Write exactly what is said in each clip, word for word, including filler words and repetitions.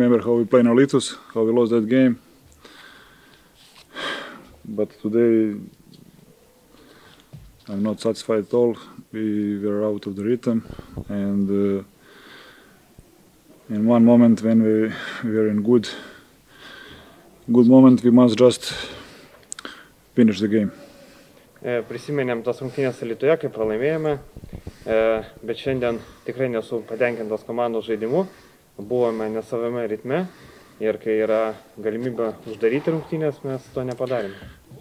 remember how we play Nautilus, how we lost that game. But today I'm not satisfied at all. We were out of the rhythm, and uh, in one moment when we, we were in good good moment, we must just finish the game. E, prisiminėm tas rungtynės Alytuje, kai pralaimėjome, e, bet šiandien tikrai nesu patenkintas komandos žaidimu. Buvome nesavame ritme ir kai yra galimybė uždaryti rungtynės, mes to nepadarėme.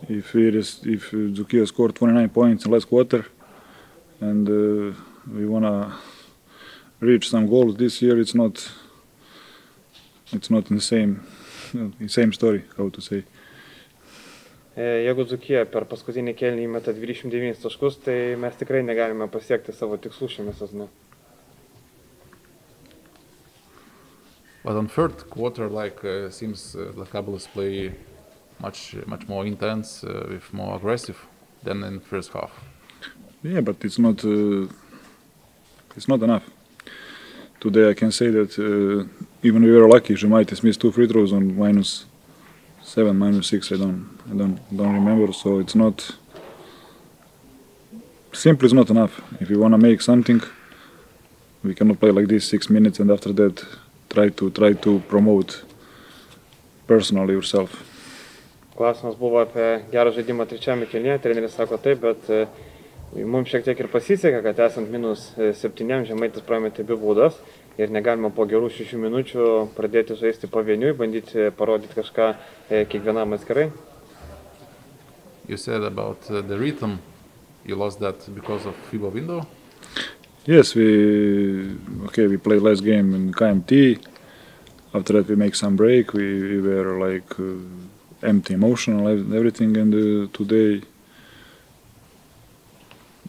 If Dzūkija scored twenty-nine points in last quarter and uh, we wanna reach some goals this year, it's not it's not in the same in same story, how to say. Jeigu Dzūkija per paskutinį kėlinį įmeta dvidešimt devynis taškus, tai mes tikrai negalime pasiekti savo tikslų šiame sezone. But on third quarter, like uh, seems uh, Lakabalas play much much more intense, uh, with more aggressive than in first half. Yeah, but it's not uh, it's not enough. Today I can say that uh, even we were lucky. Žemaitis missed two free throws on minus seven, minus six. I don't, I don't, don't remember. So it's not simply it's not enough. If you want to make something, we cannot play like this six minutes and after that try to try to promote personally yourself. Klausimas buvo apie gerą žaidimą trečiame kėlinyje, treneris sako taip, bet mums šiek tiek ir pasisekė, kad esant minus septyniam Žemaitis prametė abi baudas ir negalima po gerų šešių minučių pradėti žaisti pavieniui, bandyti parodyti kažką kiekvienam atskirai. You said about the rhythm, you lost that because of FIBA window? Yes, we okay, we played last game in K M T, after that we make some break, we, we were like uh, empty, emotional, everything, and uh, today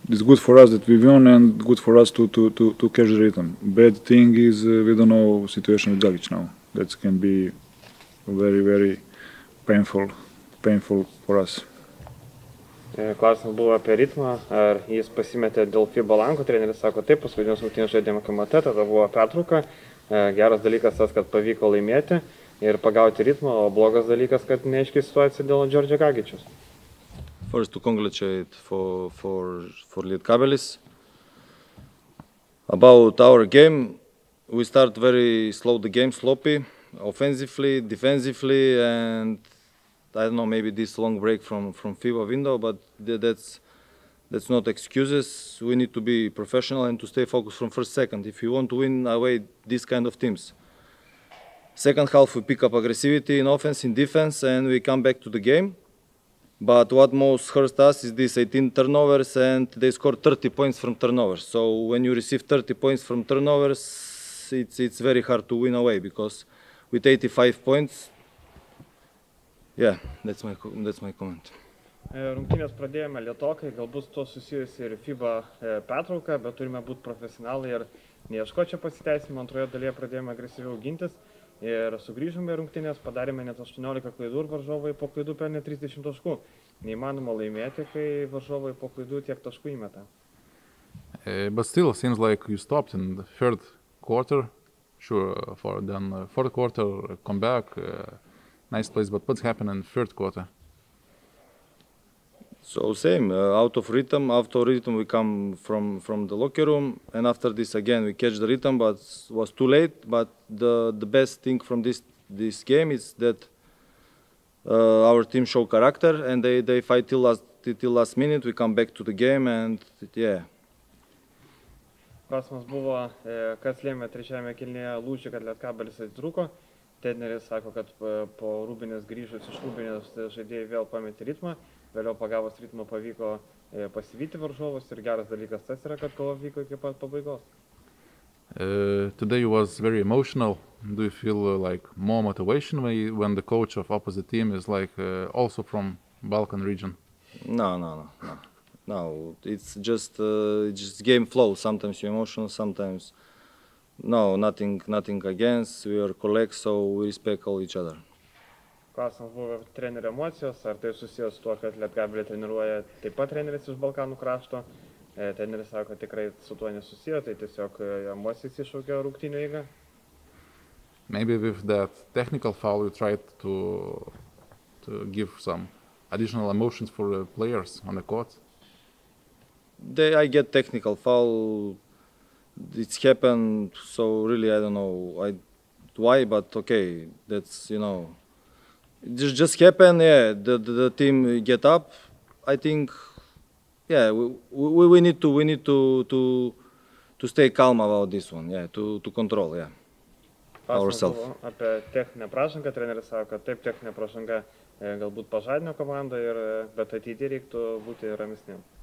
it's good for us that we won and good for us to, to, to, to catch the rhythm. Bad thing is uh, we don't know situation with Dragic now. That can be very, very painful, painful for us. Klausimas buvo apie ritmą, ar jis pasimetė dėl FIBA lanko, treneris sako taip, paskutinės rungtynės žaidėme K M T, tada buvo pertrauka, geras dalykas tas, kad pavyko laimėti ir pagauti ritmą, o blogas dalykas, kad neaiškiai situacija dėl Georgia Gagičius. First to congratulate for for for Lietkabelis. About our game, we start very slow the game, sloppy, offensively, defensively, and I don't know, maybe this long break from from FIBA window, but that's that's not excuses. We need to be professional and to stay focused from first second. If you want to win away these kind of teams. Second half we pick up aggressivity in offense, in defense, and we come back to the game. But what most hurts us is these eighteen turnovers, and they scored thirty points from turnovers. So when you receive thirty points from turnovers, it's it's very hard to win away, because with eighty-five points, yeah, that's my that's my comment. Rungtynės pradėjome lietokai, galbūt to susijusi ir FIBA pertrauka, bet turime būti profesionalai ir neieškoti čia pasiteisinimo. Antroje dalyje pradėjome agresyviau gintis. Ir sugrįžome į rungtynės, padarėme net aštuoniolika klaidų ir varžovai po klaidų pelnė trisdešimt taškų. Neįmanoma laimėti, kai varžovai po klaidų tiek taškų įmeta. Uh, but still seems like you stopped in the third quarter. Sure, for then uh, fourth quarter come back, uh, nice place. But what's happened in third quarter? So same, uh, out of rhythm. After rhythm we come from from the locker room, and after this again we catch the rhythm, but was too late. But the the best thing from this this game is that uh, our team show character and they they fight till last till last minute. We come back to the game and yeah. Klausimas buvo, kas lėmė trečiajame kėlinyje lūžį, kad Lietkabelis atsitrūko. Treneris sako, kad po Rūbinės grįžus iš Rūbinės žaidėjai vėl pametė ritmą. Vėliau pagavus ritmą pavyko pasivyti varžovus ir geras dalykas tas yra, kad kova vyko iki pat pabaigos. Uh, today was very emotional. Do you feel uh, like more motivation when the coach of opposite team is like uh, also from Balkan region? No, no, no, no. No, it's just uh, just game flow. Sometimes you're emotional, sometimes no, nothing, nothing against. We are colleagues, so we respect all each other. Klausimas buvo trenerių emocijos, ar tai susijęs su tuo, kad Lietkabelį treniruoja taip pat treneris iš Balkanų krašto. Treneris sako, kad tikrai su tuo nesusiję, tai tiesiog emocijas iššaukė rungtynių eigą. maybe with that technical foul you tried to to give some additional emotions for the players on the court? They, I get technical foul. It's happened, so really I don't know I, why, but okay, that's, you know, it just, just happened, yeah, the, the, the team get up, I think, yeah, we, we, we need to, we need to, to, to stay calm about this one, yeah, to, to control, yeah, ourselves. Apie techninę pražangą, treneris sako, kad taip, techninė pražanga galbūt pažadino komandą, ir, bet ateityje reiktų būti ramesnėm.